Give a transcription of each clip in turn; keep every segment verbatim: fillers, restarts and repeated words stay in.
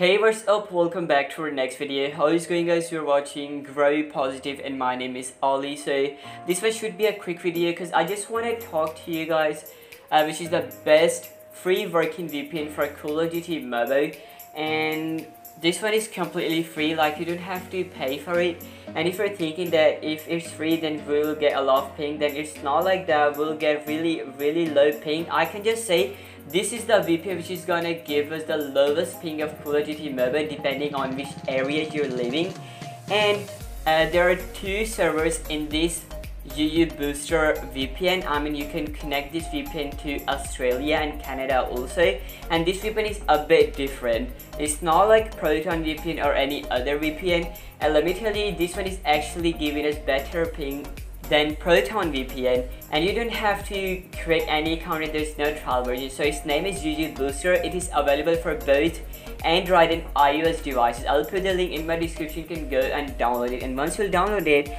Hey, what's up? Welcome back to our next video. How is it going, guys? You're watching Very Positive and my name is Ollie. So this one should be a quick video because I just want to talk to you guys uh, which is the best free working V P N for Call of Duty Mobile, and this one is completely free, like you don't have to pay for it. And if you're thinking that if it's free then we'll get a lot of ping, then it's not like that. We'll get really really low ping. I can just say this is the V P N which is gonna give us the lowest ping of Call of Duty Mobile depending on which area you're living. And uh, there are two servers in this U U Booster V P N. I mean, you can connect this V P N to Australia and Canada also, and this V P N is a bit different. It's not like Proton V P N or any other V P N, and let me tell you, this one is actually giving us better ping than Proton V P N, and you don't have to create any account and there's no trial version. So its name is U U Booster. It is available for both Android and iOS devices. I'll put the link in my description. You can go and download it, and once you'll download it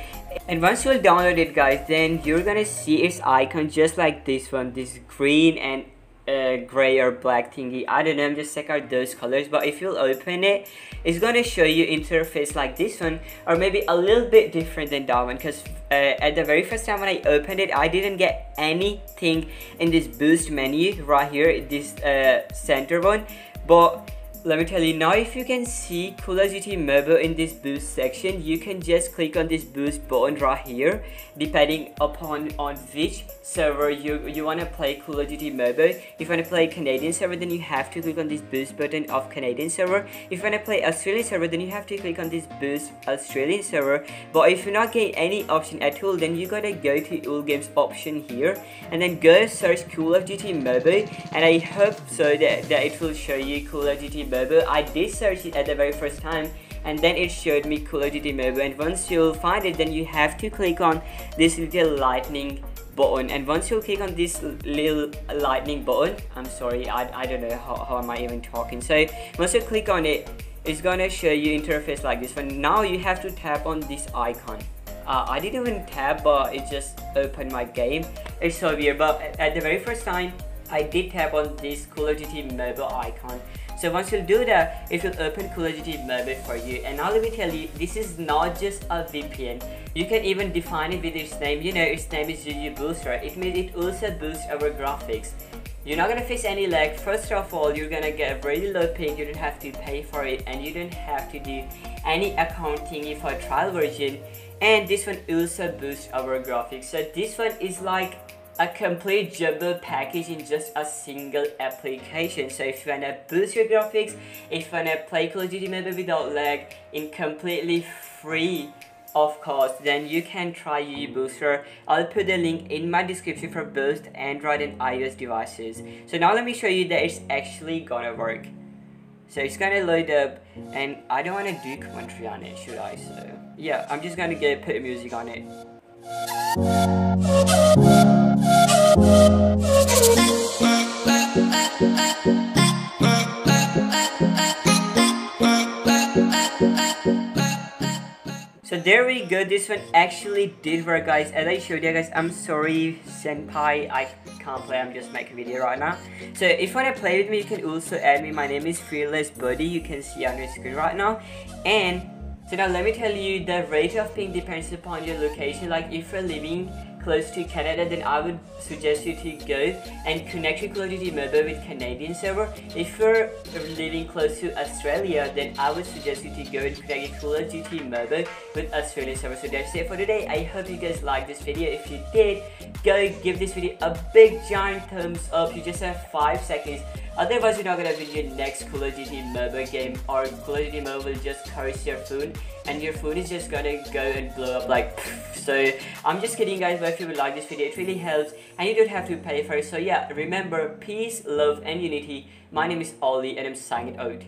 and once you'll download it guys, then you're gonna see its icon just like this one, this green and uh, gray or black thingy. I don't know, just check out those colors. But if you'll open it, it's gonna show you interface like this one, or maybe a little bit different than that one, because uh, at the very first time when I opened it, I didn't get anything in this boost menu right here, this uh, center one. But let me tell you now, if you can see Call of Duty Mobile in this boost section, you can just click on this boost button right here depending upon on which server you you want to play Call of Duty Mobile. If you want to play Canadian server, then you have to click on this boost button of Canadian server. If you want to play Australian server, then you have to click on this boost Australian server. But if you're not getting any option at all, then you gotta go to all games option here and then go search Call of Duty Mobile, and I hope so that, that it will show you Call of Duty Mobile. I did search it at the very first time and then it showed me Call of Duty Mobile, and once you'll find it, then you have to click on this little lightning button, and once you click on this little lightning button, I'm sorry, I, I don't know how, how am I even talking. So once you click on it, it's gonna show you interface like this one. Now you have to tap on this icon. uh, I didn't even tap, but it just opened my game. It's so weird, but at the very first time I did tap on this Call of Duty Mobile icon. So once you'll do that, it will open Call of Duty Mobile for you. And now let me tell you, this is not just a V P N. You can even define it with its name. You know, its name is U U Booster. It means it also boosts our graphics. You're not gonna face any lag. First of all, you're gonna get a really low ping. You don't have to pay for it, and you don't have to do any account thingy for trial version. And this one also boosts our graphics. So this one is like a complete jumbo package in just a single application. So if you wanna boost your graphics, if you wanna play Call of Duty Mobile without lag, in completely free of cost, then you can try U U Booster. I'll put the link in my description for both Android and iOS devices. So now let me show you that it's actually gonna work. So it's gonna load up, and I don't wanna do commentary on it, should I? So yeah, I'm just gonna get put music on it. So there we go, this one actually did work guys, as I showed you guys. I'm sorry senpai, I can't play, I'm just making a video right now. So if you want to play with me, you can also add me. My name is Fearless Buddy, you can see on your screen right now. And so now let me tell you, the rate of ping depends upon your location. Like if you're living close to Canada, then I would suggest you to go and connect your Call of Duty Mobile with Canadian server. If you're living close to Australia, then I would suggest you to go and connect your Call of Duty Mobile with Australian server. So that's it for today. I hope you guys liked this video. If you did, go give this video a big giant thumbs up. You just have five seconds. Otherwise, you're not gonna win your next Call of Duty Mobile game, or Call of Duty Mobile will just curse your phone, and your phone is just gonna go and blow up like pfft. So I'm just kidding guys, but if you would like this video, it really helps, and you don't have to pay for it. So yeah, remember, peace, love and unity. My name is Ollie and I'm signing out.